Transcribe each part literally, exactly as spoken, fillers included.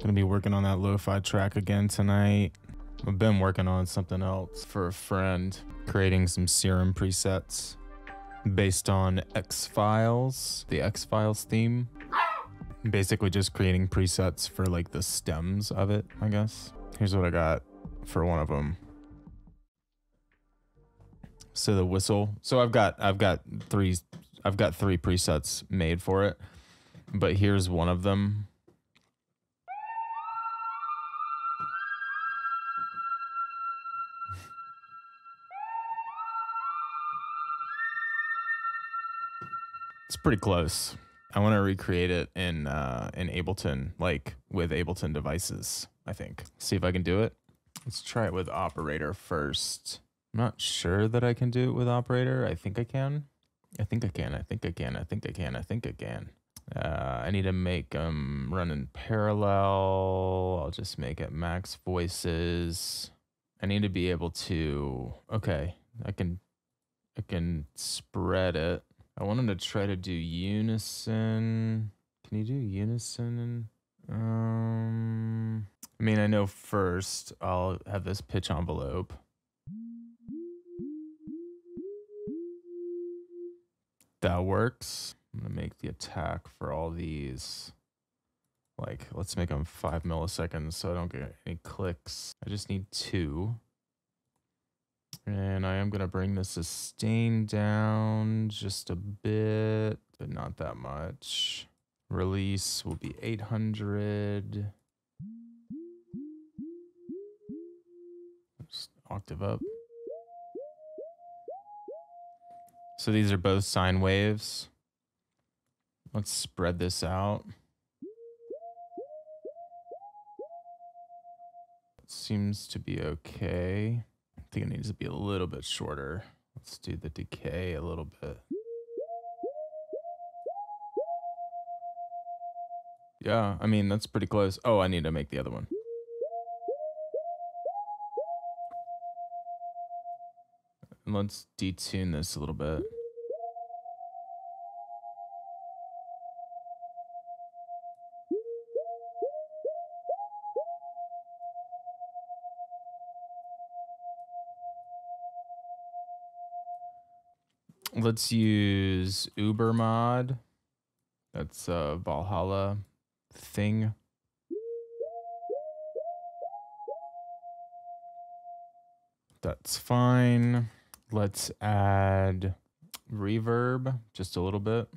Gonna be working on that lo-fi track again tonight. I've been working on something else for a friend, creating some Serum presets based on X-Files, the X-Files theme. Basically just creating presets for like the stems of it, I guess. Here's what I got for one of them. So the whistle. So I've got I've got three I've got three presets made for it, but here's one of them. It's pretty close. I want to recreate it in uh, in Ableton, like with Ableton devices, I think. See if I can do it. Let's try it with Operator first. I'm not sure that I can do it with Operator. I think I can. I think I can. I think I can. I think I can. I think I can. Uh, I need to make them um, run in parallel. I'll just make it max voices. I need to be able to. Okay, I can. I can spread it. I wanted to try to do unison. Can you do unison? Um, I mean, I know first I'll have this pitch envelope. That works. I'm gonna make the attack for all these. Like, let's make them five milliseconds so I don't get any clicks. I just need two. And I am gonna bring the sustain down just a bit, but not that much. Release will be eight hundred. Just octave up. So these are both sine waves. Let's spread this out. It seems to be okay. I think it needs to be a little bit shorter. Let's do the decay a little bit. Yeah, I mean, that's pretty close. Oh, I need to make the other one. And let's detune this a little bit. Let's use ÜberMod. That's a Valhalla thing. That's fine. Let's add reverb just a little bit.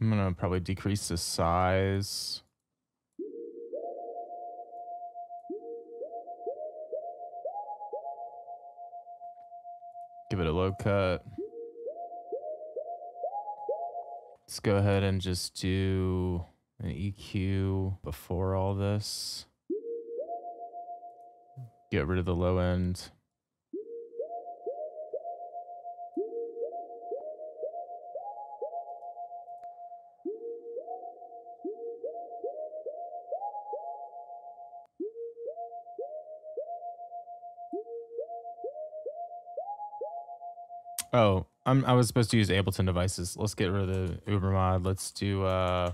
I'm gonna probably decrease the size. Give it a low cut. Let's go ahead and just do an E Q before all this. Get rid of the low end. Oh. I'm, I was supposed to use Ableton devices. Let's get rid of the ÜberMod. Let's do uh,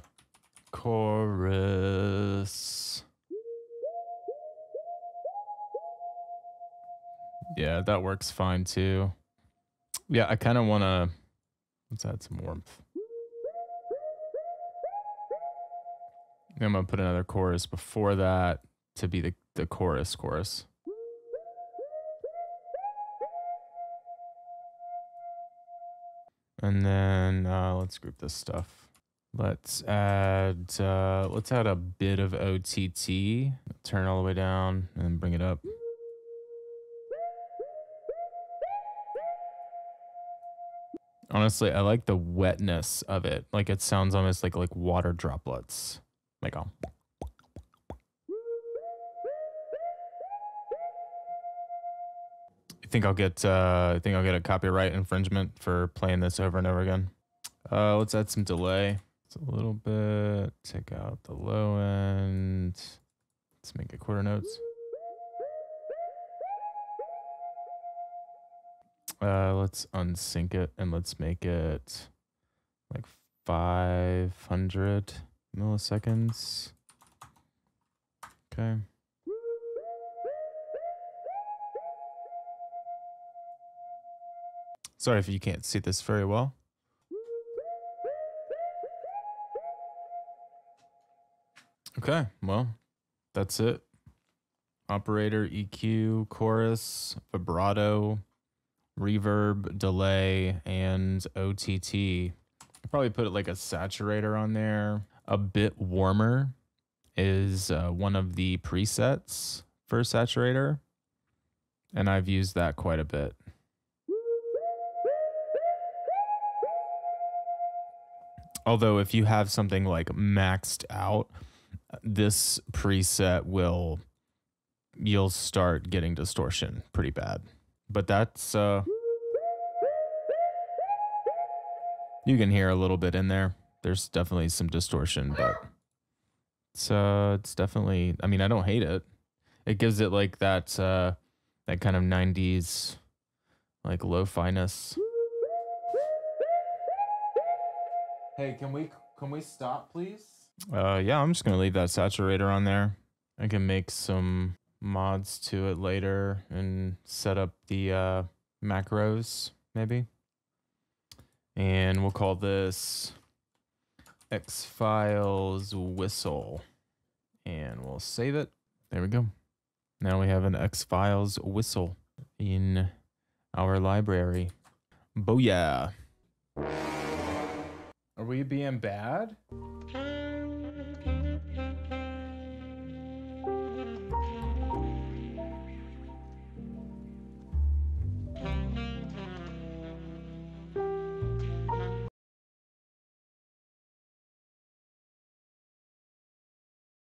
chorus. Yeah, that works fine too. Yeah, I kind of want to, let's add some warmth. I'm going to put another chorus before that to be the, the chorus chorus. And then uh, let's group this stuff. Let's add uh, let's add a bit of O T T. Turn all the way down and bring it up. Honestly, I like the wetness of it. Like it sounds almost like like water droplets. Like oh. I think I'll get uh, I think I'll get a copyright infringement for playing this over and over again. Uh, let's add some delay. It's a little bit. Take out the low end. Let's make it quarter notes. Uh, let's unsync it and let's make it like five hundred milliseconds. Okay. Sorry if you can't see this very well. Okay, well, that's it. Operator, E Q, chorus, vibrato, reverb, delay, and O T T. I'd probably put like a saturator on there. A bit warmer is uh, one of the presets for saturator, and I've used that quite a bit. Although if you have something like maxed out, this preset will, you'll start getting distortion pretty bad. But that's, uh, you can hear a little bit in there. There's definitely some distortion, but it's, uh, it's definitely, I mean, I don't hate it. It gives it like that, uh, that kind of nineties, like lo-fi-ness. Hey, can we, can we stop, please? Uh, yeah, I'm just gonna leave that saturator on there. I can make some mods to it later and set up the uh, macros, maybe. And we'll call this X-Files whistle. And we'll save it. There we go. Now we have an X-Files whistle in our library. Booyah. Are we being bad?